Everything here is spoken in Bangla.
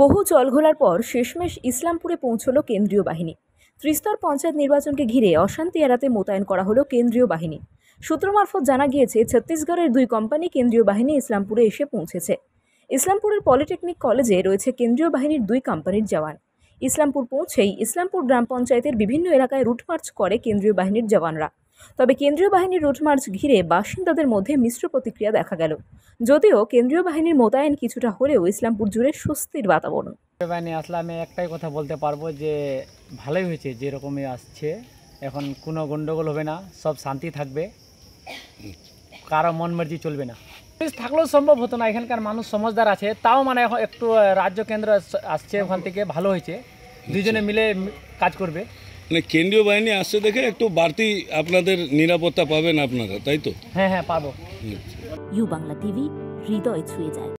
বহু জলঘোলার পর শেষমেশ ইসলামপুরে পৌঁছল কেন্দ্রীয় বাহিনী। ত্রিস্তর পঞ্চায়েত নির্বাচনকে ঘিরে অশান্তি এড়াতে মোতায়েন করা হলো কেন্দ্রীয় বাহিনী। সূত্র মারফত জানা গিয়েছে, ছত্তিশগড়ের দুই কোম্পানি কেন্দ্রীয় বাহিনী ইসলামপুরে এসে পৌঁছেছে। ইসলামপুরের পলিটেকনিক কলেজে রয়েছে কেন্দ্রীয় বাহিনীর দুই কোম্পানির জওয়ান। ইসলামপুর পৌঁছেই ইসলামপুর গ্রাম পঞ্চায়েতের বিভিন্ন এলাকায় রুট মার্চ করে কেন্দ্রীয় বাহিনীর জওয়ানরা। তবে কেন্দ্রীয় বাহিনীর রুট মার্চ ঘিরে বাসিন্দাদের মধ্যে মিশ্র প্রতিক্রিয়া দেখা গেল। যদিও কেন্দ্রীয় বাহিনীর মোতায়েন কিছুটা হলেও ইসলামপুর জুড়ে স্বস্তির বাতাবরণ। বাহিনী আসলে আমি একটাই কথা বলতে পারবো যে ভালোই হয়েছে, যেরকমই আসছে এখন কোনো গন্ডগোল হবে না, সব শান্তি থাকবে, কারো মন মর্জি চলবে না। পুলিশ থাকলেও সম্ভব হতো না, এখানকার মানুষ সমাজদার আছে, তাও মানে এখন একটু রাজ্য কেন্দ্র আসছে, ওখান থেকে ভালো হয়েছে, দুজনে মিলে কাজ করবে। মানে কেন্দ্রীয় বাহিনী আসছে দেখে একটু বাড়তি আপনাদের নিরাপত্তা পাবেন আপনারা, তাই তো? হ্যাঁ হ্যাঁ পাবো। ইউ বাংলা টিভি হৃদয় ছুঁয়ে যায়।